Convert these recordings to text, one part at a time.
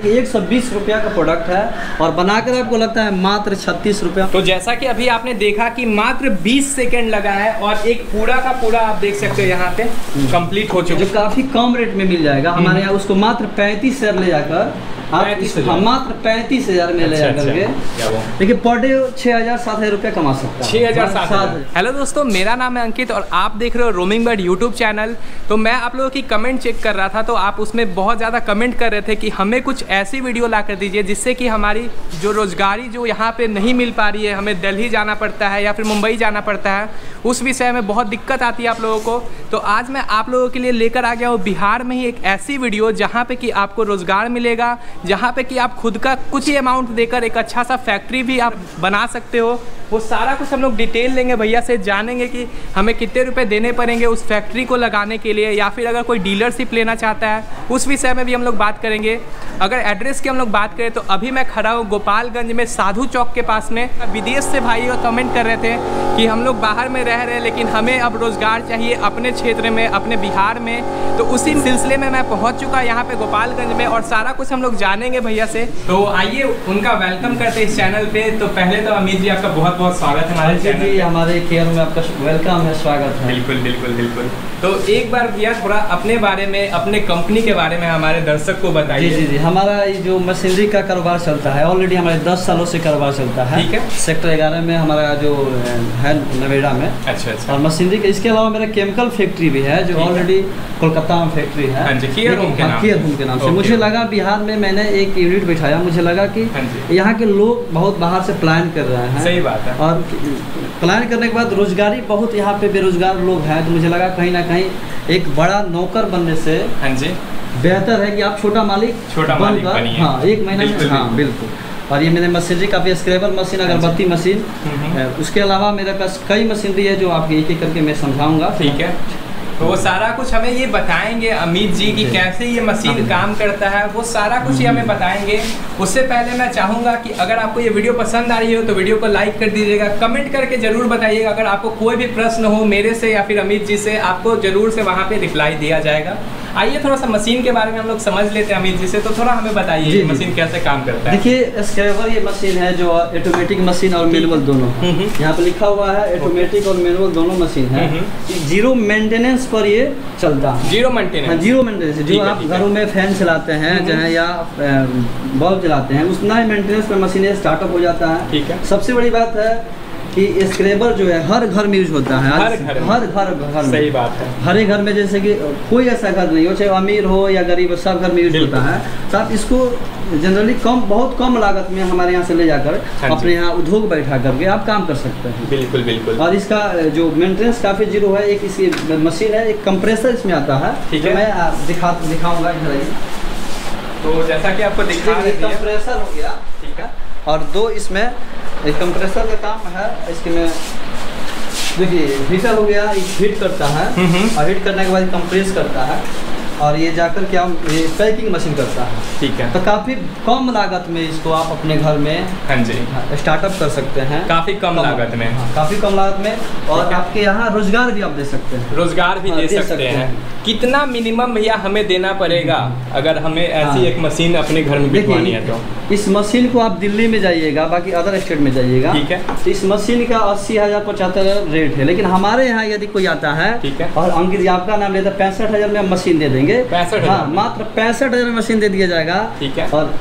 120 रुपया का प्रोडक्ट है और बनाकर आपको लगता है मात्र 36 रुपया। तो जैसा कि अभी आपने देखा कि मात्र 20 सेकंड लगा है और एक पूरा का पूरा आप देख सकते हो यहाँ पे कंप्लीट हो चुका है, काफी कम रेट में मिल जाएगा हमारे यहाँ। उसको मात्र 35,000 ले जाकर आप मात्र 35,000 में ले जाकर देखिए पर डे 6,000-7,000 रुपया कमा सकते हैं। 6,000-7,000। हेलो दोस्तों, मेरा नाम है अंकित और आप देख रहे हो रोमिंग बर्ड यूट्यूब चैनल। तो मैं आप लोगों की कमेंट चेक कर रहा था, तो आप उसमें बहुत ज़्यादा कमेंट कर रहे थे कि हमें कुछ ऐसी वीडियो ला कर दीजिए जिससे कि हमारी जो रोजगारी जो यहाँ पर नहीं मिल पा रही है, हमें दिल्ली जाना पड़ता है या फिर मुंबई जाना पड़ता है, उस विषय में बहुत दिक्कत आती है आप लोगों को। तो आज मैं आप लोगों के लिए लेकर आ गया हूँ बिहार में ही एक ऐसी वीडियो जहाँ पर कि आपको रोज़गार मिलेगा, जहाँ पे कि आप खुद का कुछ ही अमाउंट देकर एक अच्छा सा फैक्ट्री भी आप बना सकते हो। वो सारा कुछ हम लोग डिटेल लेंगे भैया से, जानेंगे कि हमें कितने रुपए देने पड़ेंगे उस फैक्ट्री को लगाने के लिए, या फिर अगर कोई डीलरशिप लेना चाहता है उस विषय में भी हम लोग बात करेंगे। अगर एड्रेस की हम लोग बात करें तो अभी मैं खड़ा हूँ गोपालगंज में साधु चौक के पास में। विदेश से भाई कमेंट कर रहे थे कि हम लोग बाहर में रह रहे हैं लेकिन हमें अब रोज़गार चाहिए अपने क्षेत्र में, अपने बिहार में। तो उसी सिलसिले में मैं पहुँच चुका यहाँ पर गोपालगंज में और सारा कुछ हम लोग जानेंगे भैया से। तो आइए उनका वेलकम करते हैं इस चैनल पे। तो पहले तो अमित जी आपका बहुत बहुत स्वागत है हमारे चैनल पे। हमारे केयर में आपका वेलकम है, स्वागत है। बिल्कुल बिल्कुल बिल्कुल। तो एक बार भैया थोड़ा अपने बारे में, अपने कंपनी के बारे में हमारे दर्शक को बताइए। जी जी जी, हमारा जो मशीनरी का कारोबार चलता है ऑलरेडी हमारे 10 सालों से कारोबार चलता है। ठीक है। सेक्टर 11 में हमारा जो है नोएडा में। अच्छा अच्छा। और मशीनरी का इसके अलावा मेरा केमिकल फैक्ट्री भी है जो ऑलरेडी कोलकाता में फैक्ट्री है केयर होम के नाम से। मुझे लगा बिहार में मैंने एक यूनिट बिठाया, मुझे लगा कि यहाँ के लोग बहुत बाहर से प्लान कर रहे हैं। सही बात है। और प्लान करने के बाद रोजगारी बहुत यहाँ पे बेरोजगार लोग हैं, तो मुझे लगा कहीं ना कहीं एक बड़ा नौकर बनने से बेहतर है कि आप छोटा मालिक बनकर हाँ 1 महीने में हाँ बिल्कुल। और ये मैंने मशीनरी काफ़ी स्क्रैबर मशीन, अगरबत्ती मशीन, उसके अलावा मेरे पास कई मशीनरी है जो आपके एक एक करके मैं समझाऊँगा। ठीक है। तो वो सारा कुछ हमें ये बताएंगे अमित जी कि कैसे ये मशीन काम करता है, वो सारा कुछ ये हमें बताएंगे। उससे पहले मैं चाहूँगा कि अगर आपको ये वीडियो पसंद आ रही हो तो वीडियो को लाइक कर दीजिएगा, कमेंट करके जरूर बताइएगा। अगर आपको कोई भी प्रश्न हो मेरे से या फिर अमित जी से, आपको जरूर से वहाँ पर रिप्लाई दिया जाएगा। आइए थोड़ा सा मशीन के बारे में हम लोग समझ लेते हैं अमित जी से। तो थोड़ा हमें बताइए मशीन कैसे काम करता है। देखिए स्क्रैबर ये मशीन है जो ऑटोमेटिक मशीन और मैनुअल दोनों, यहाँ पे लिखा हुआ है ऑटोमेटिक और मैनुअल दोनों मशीन है। जीरो मेंटेनेंस पर ये चलता है। Zero maintenance, zero maintenance. जो आप घरों में फैन चलाते हैं या बल्ब जलाते हैं उतना ही मेंटेनेंस पर मशीन स्टार्टअप हो जाता है। ठीक है। सबसे बड़ी बात है कि स्क्रैबर जो है हर घर में यूज होता है, हर घर में। सही बात है। हर एक घर में, जैसे कि कोई ऐसा घर नहीं हो चाहे अमीर हो या गरीब, सब घर में यूज होता है। तो आप इसको जनरली बहुत कम लागत में हमारे यहाँ से ले जाकर अपने यहाँ उद्योग बैठा करके आप काम कर सकते हैं। बिल्कुल बिल्कुल। और इसका जो मेंटेनेंस काफ़ी जीरो है। एक इसकी मशीन है, एक कंप्रेसर इसमें आता है। ठीक है। मैं दिखाऊँगा इधर ही। तो जैसा कि आपको दिखा कंप्रेसर हो गया। ठीक है। और दो इसमें एक कंप्रेसर का काम है, इसके में देखिए हीटर हो गया, हीट करता है और हीट करने के बाद कंप्रेस करता है और ये जाकर क्या ये पैकिंग मशीन करता है। ठीक है। तो काफ़ी कम लागत में इसको आप अपने घर में स्टार्टअप कर सकते हैं। काफ़ी कम लागत में, काफ़ी कम लागत में। और आपके यहाँ रोजगार भी आप दे सकते हैं, रोजगार भी दे सकते हैं। कितना मिनिमम भैया हमें देना पड़ेगा अगर हमें ऐसी एक मशीन अपने घर में बिठवानी है? तो इस मशीन को आप दिल्ली में जाइएगा, बाकी अदर स्टेट में जाइएगा। ठीक है। तो इस मशीन का 80,000-75,000 रेट है, लेकिन हमारे यहाँ यदि कोई आता है और अंकित जी आपका नाम लेता है 65,000 में हम मशीन दे देंगे। हाँ, मात्र 65,000 में मशीन दे दिया जाएगा। ठीक है। और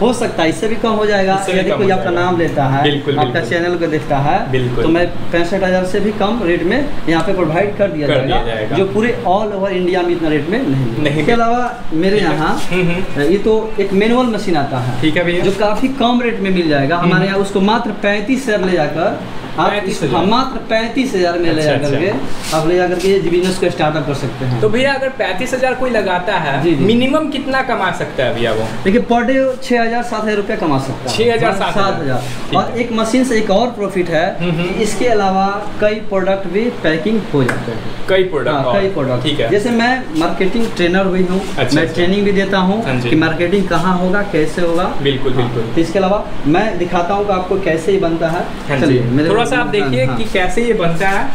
हो सकता है इससे भी कम हो जाएगा यदि कोई आपका नाम लेता है, आपका चैनल को देखता है, तो मैं 65,000 से भी कम रेट में यहाँ पे प्रोवाइड कर दिया जाएगा, जो पूरे ऑल ओवर इंडिया में इतना रेट में नहीं। इसके अलावा मेरे यहाँ ये तो एक मैनुअल मशीन आता है। ठीक है भैया। जो काफ़ी कम रेट में मिल जाएगा हमारे यहाँ, उसको मात्र 35,000 ले जाकर आप मात्र 35,000 में ले जाकर के ये बिजनेस को स्टार्टअप कर सकते हैं। तो भैया अगर 35,000 कोई लगाता है मिनिमम कितना कमा सकता है भैया वो? देखिए पर डे 6,000-7,000 रुपया कमा सकता है। 6,000-7,000। और एक मशीन से एक और प्रॉफिट है, इसके अलावा कई प्रोडक्ट भी पैकिंग हो जाते हैं। कई प्रोडक्ट। ठीक है। जैसे मैं मार्केटिंग ट्रेनर भी हूँ, मैं ट्रेनिंग भी देता हूँ कि मार्केटिंग कहाँ होगा, कैसे होगा। बिल्कुल बिल्कुल। इसके अलावा मैं दिखाता हूँ आपको कैसे ही बनता है। चलिए आप देखिए कि कैसे ये बनता है।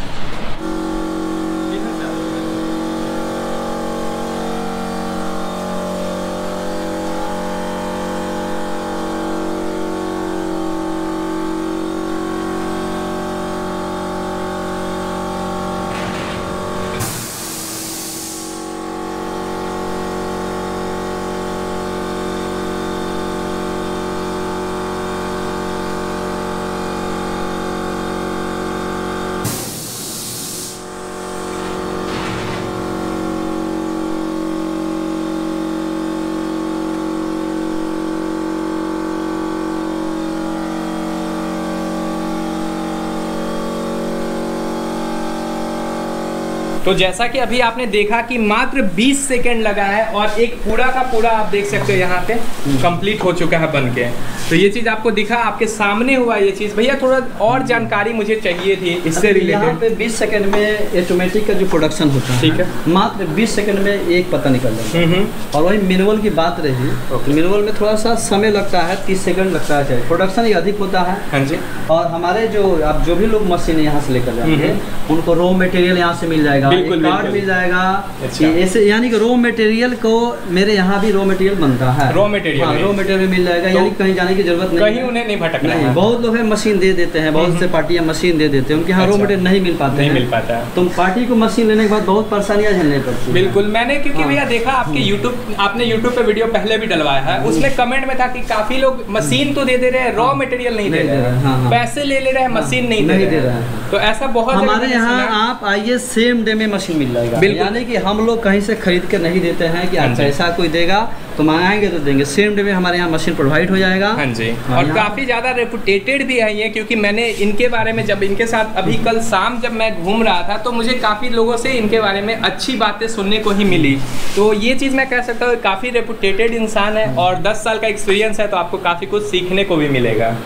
तो जैसा कि अभी आपने देखा कि मात्र 20 सेकंड लगा है और एक पूरा का पूरा आप देख सकते हो यहाँ पे कंप्लीट हो चुका है बन के। तो ये चीज़ आपको दिखा, आपके सामने हुआ ये चीज़। भैया थोड़ा और जानकारी मुझे चाहिए थी इससे रिलेटेड। यहाँ पे 20 सेकंड में ऑटोमेटिक का जो प्रोडक्शन होता है, ठीक है, मात्र 20 सेकंड में एक पत्ता निकल जाता है। और वही मिनरल की बात रही, मिनरल में थोड़ा सा समय लगता है, 30 सेकंड लगता है, प्रोडक्शन ही अधिक होता है। हाँ जी। और हमारे जो आप जो भी लोग मशीन यहाँ से लेकर जाएंगे उनको रॉ मटेरियल यहाँ से मिल जाएगा, कार्ड मिल जाएगा। अच्छा। ऐसे यानी कि रॉ मटेरियल को मेरे यहाँ भी रॉ मटेरियल बनता है, रॉ मटेरियल मिल जाएगा, यानी कहीं जाने की जरूरत नहीं, कहीं उन्हें नहीं भटकना है। बहुत लोग मशीन दे देते हैं, बहुत से पार्टियाँ मशीन दे देते हैं, उनके यहाँ रॉ मटेरियल नहीं मिल पाते, नहीं मिल पाता है। तो पार्टी को मशीन लेने के बाद बहुत परेशानियाँ झेलनी पड़ती है। बिल्कुल, मैंने क्योंकि भैया देखा आपके यूट्यूब, आपने यूट्यूब पे वीडियो पहले भी डलवाया है, उसमें कमेंट में था कि काफी लोग मशीन तो दे दे रहे हैं, रॉ मटेरियल नहीं दे रहे हैं, पैसे ले ले रहे हैं, मशीन नहीं दे रहे हैं। तो ऐसा बहुत हमारे यहाँ आप आइए, सेम डे में मशीन मिल जाएगा। बिल्कुल, यानी कि हम लोग कहीं से खरीद के नहीं देते हैं कि अच्छा ऐसा कोई देगा तो मंगाएंगे तो देंगे, सेम डे में हमारे यहाँ मशीन प्रोवाइड हो जाएगा। हाँ जी। और काफ़ी ज़्यादा रेपुटेटेड भी है ये, क्योंकि मैंने इनके बारे में जब इनके साथ अभी कल शाम जब मैं घूम रहा था तो मुझे काफ़ी लोगों से इनके बारे में अच्छी बातें सुनने को ही मिली। तो ये चीज़ मैं कह सकता हूँ काफ़ी रेपुटेटेड इंसान है और 10 साल का एक्सपीरियंस है, तो आपको काफ़ी कुछ सीखने को भी मिलेगा।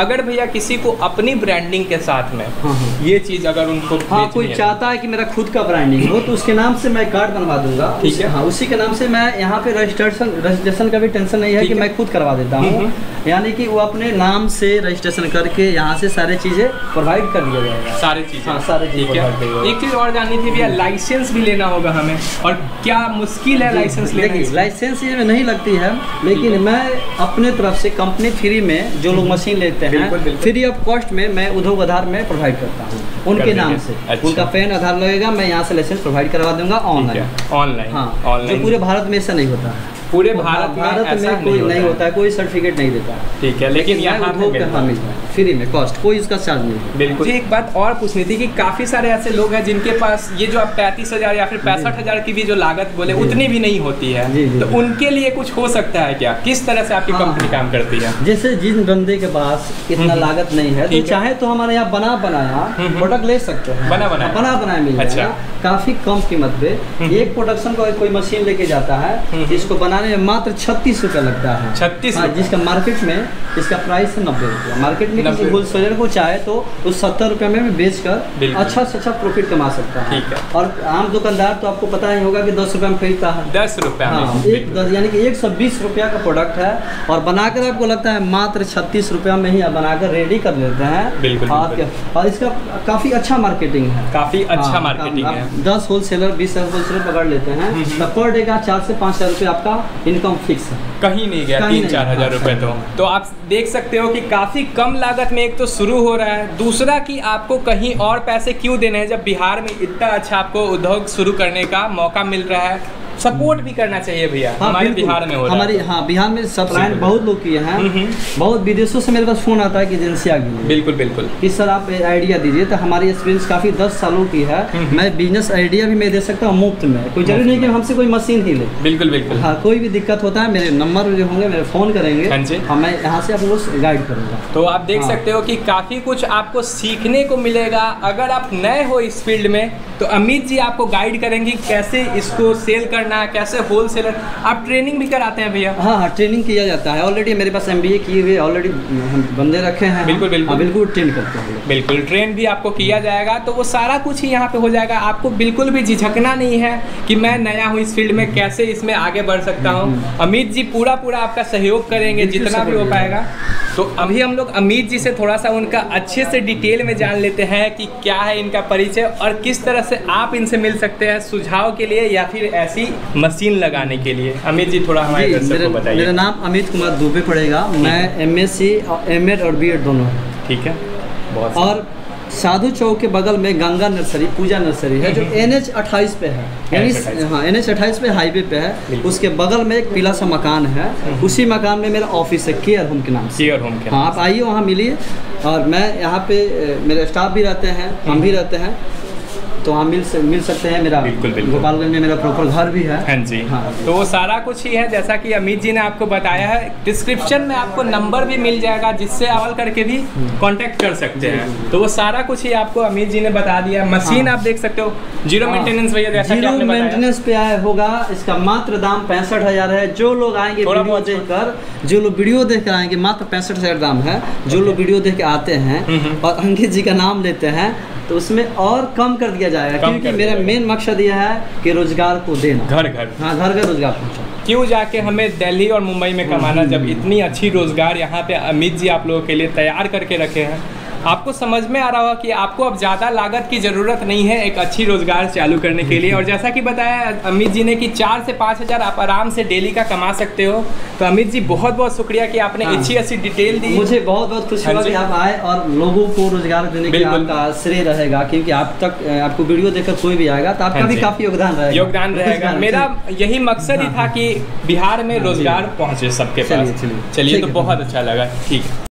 अगर भैया किसी को अपनी ब्रांडिंग के साथ में ये चीज़ अगर उनको, हाँ, कोई चाहता है कि मेरा खुद का ब्रांडिंग हो तो उसके नाम से मैं कार्ड बनवा दूंगा, ठीक है। हाँ, उसी के नाम से मैं यहाँ पे रजिस्ट्रेशन का भी टेंशन नहीं है कि मैं खुद करवा देता हूँ, यानी कि वो अपने नाम से रजिस्ट्रेशन करके यहाँ से सारी चीज़ें प्रोवाइड कर दिया जाएगा, सारी चीज़ें। हाँ, सारी चीज़ें। एक चीज़ और जाननी थी भैया, लाइसेंस भी लेना होगा हमें, और क्या मुश्किल है लाइसेंस लेने? लाइसेंस ये नहीं लगती है, लेकिन मैं अपने तरफ से कंपनी फ्री में जो लोग मशीन लेते हैं फ्री ऑफ कॉस्ट में मैं उद्योग आधार में प्रोवाइड करता हूँ उनके नाम से। अच्छा। उनका पैन आधार लगेगा, मैं यहाँ से लाइसेंस प्रोवाइड करवा दूंगा ऑनलाइन। ऑनलाइन, हाँ, जो पूरे भारत में ऐसा नहीं होता, पूरे भारत में कोई नहीं होता है, कोई सर्टिफिकेट नहीं देता, ठीक है। लेकिन यहाँ पे फ्री में कॉस्ट, कोई इसका चार्ज नहीं। बिल्कुल। एक बात और पूछनी थी कि काफ़ी सारे ऐसे लोग हैं जिनके पास ये जो आप 35,000 या फिर 65,000 की भी जो लागत बोले उतनी भी नहीं होती है, तो उनके लिए कुछ हो सकता है क्या? किस तरह से आपकी कंपनी काम करती है? जैसे जिन बंदे के पास इतना लागत नहीं है तो चाहे तो हमारे यहाँ बनाया प्रोडक्ट ले सकते हैं, बना बनाया मिल जाएगा काफ़ी कम कीमत पे। एक प्रोडक्शन को कोई मशीन लेके जाता है, इसको बनाने में मात्र 36 रुपया लगता है, 36। हाँ, जिसका मार्केट में इसका प्राइस है 90 रुपया। मार्केट में किसी होलसेलर को चाहे तो उस 70 रुपये में बेच कर अच्छा से अच्छा प्रॉफिट कमा सकता है। और आम दुकानदार तो आपको पता ही होगा कि 10 रुपये में खरीदता है, 10 रुपये, यानी कि 120 रुपया का प्रोडक्ट है और बनाकर आपको लगता है मात्र 36 रुपया में ही आप बनाकर रेडी कर लेते हैं। बिल्कुल। और इसका काफ़ी अच्छा मार्केटिंग है, काफ़ी अच्छा मार्केटिंग है। 10 होलसेलर 20 होलसेलर पकड़ लेते हैं, पर डे का 4 से 5 हज़ार रुपये आपका इनकम फिक्स है, कहीं नहीं गया 3-4 हज़ार रुपये। तो आप देख सकते हो कि काफ़ी कम लागत में एक तो शुरू हो रहा है, दूसरा कि आपको कहीं और पैसे क्यों देने हैं जब बिहार में इतना अच्छा आपको उद्योग शुरू करने का मौका मिल रहा है। सपोर्ट भी करना चाहिए भैया। हाँ, हमारे बिहार में हो रहा है। हमारे, हाँ, बिहार में सब्सक्राइब बहुत लोग किए हैं, बहुत विदेशों से मेरे पास फ़ोन आता है कि एजेंसी आ गई। बिल्कुल बिल्कुल, कि सर आप आइडिया दीजिए, तो हमारी एक्सपीरियंस काफ़ी 10 सालों की है। मैं बिजनेस आइडिया भी मैं दे सकता हूँ मुफ्त में, कोई जरूरी नहीं कि हमसे कोई मशीन ही ले। बिल्कुल बिल्कुल। हाँ, कोई भी दिक्कत होता है मेरे नंबर जो होंगे मेरे फ़ोन करेंगे, हाँ, मैं यहाँ से आप लोग गाइड करूँगा। तो आप देख सकते हो कि काफ़ी कुछ आपको सीखने को मिलेगा। अगर आप नए हो इस फील्ड में तो अमित जी आपको गाइड करेंगे कैसे इसको सेल करना, कैसे होलसेलर। आप ट्रेनिंग भी कराते हैं भैया? हाँ, ट्रेनिंग किया जाता है। ऑलरेडी मेरे पास MBA किए हुए ऑलरेडी बंदे रखे हैं। बिल्कुल बिल्कुल, बिल्कुल ट्रेन करते हैं। बिल्कुल ट्रेन भी आपको किया जाएगा, तो वो सारा कुछ ही यहाँ पे हो जाएगा। आपको बिल्कुल भी झिझकना नहीं है कि मैं नया हूँ इस फील्ड में, कैसे इसमें आगे बढ़ सकता हूँ। अमित जी पूरा आपका सहयोग करेंगे जितना भी हो पाएगा। तो अभी हम लोग अमित जी से थोड़ा सा उनका अच्छे से डिटेल में जान लेते हैं कि क्या है इनका परिचय और किस तरह से आप इनसे मिल सकते हैं सुझाव के लिए या फिर ऐसी मशीन लगाने के लिए। अमित जी थोड़ा हमारे दर्शकों को बताइए। मेरा नाम अमित कुमार दुबे पड़ेगा। मैं MSc, M.Ed और B.Ed दोनों, ठीक है, बहुत। और साधु चौक के बगल में गंगा नर्सरी, पूजा नर्सरी है जो NH 28 पे है, यानी हाँ NH 28 पे हाईवे पे है। उसके बगल में एक पीला सा मकान है, उसी मकान में मेरा ऑफिस है, केयर होम के नाम से। केयर होम के, हाँ, आप आइए वहाँ मिलिए। और मैं यहाँ पे, मेरे स्टाफ भी रहते हैं, हम भी रहते हैं। तो वहाँ मिल सकते हैं। मेरा बिल्कुल गोपालगंज में मेरा प्रॉपर घर भी है। हाँ जी, हाँ, तो वो सारा कुछ ही है जैसा कि अमित जी ने आपको बताया है। डिस्क्रिप्शन में आपको नंबर भी मिल जाएगा जिससे कॉल करके भी कांटेक्ट कर सकते हैं। तो वो सारा कुछ ही आपको अमित जी ने बता दिया। मशीन आप देख सकते हो, जीरो मेंटेनेंस भैया, जैसा जीरो मेंटेनेंस पे आया होगा। इसका मात्र दाम 65,000 है। जो लोग आएंगे वीडियो देखकर, जो लोग वीडियो देख कर आएंगे, मात्र 65,000 दाम है। जो लोग वीडियो देख के आते हैं और अंकित जी का नाम लेते हैं तो उसमें और कम कर दिया जाएगा, क्योंकि मेरा मेन मकसद यह है कि रोजगार को देना, घर घर, हाँ घर घर रोजगार पहुँचा। क्यों जाके हमें दिल्ली और मुंबई में कमाना जब इतनी अच्छी रोजगार यहाँ पे अमित जी आप लोगों के लिए तैयार करके रखे हैं। आपको समझ में आ रहा होगा कि आपको अब ज़्यादा लागत की ज़रूरत नहीं है एक अच्छी रोज़गार चालू करने के लिए। और जैसा कि बताया अमित जी ने कि 4 से 5,000 आप आराम से डेली का कमा सकते हो। तो अमित जी बहुत बहुत शुक्रिया कि आपने अच्छी डिटेल दी। मुझे बहुत बहुत खुशी हुआ कि आप आए और लोगों को रोज़गार देने के आपका श्रेय रहेगा, क्योंकि आप तक आपको वीडियो देखकर कोई भी आएगा तो आपका भी काफ़ी योगदान रहेगा। मेरा यही मकसद ही था कि बिहार में रोज़गार पहुँचे सबके पास। चलिए, तो बहुत अच्छा लगा। ठीक है।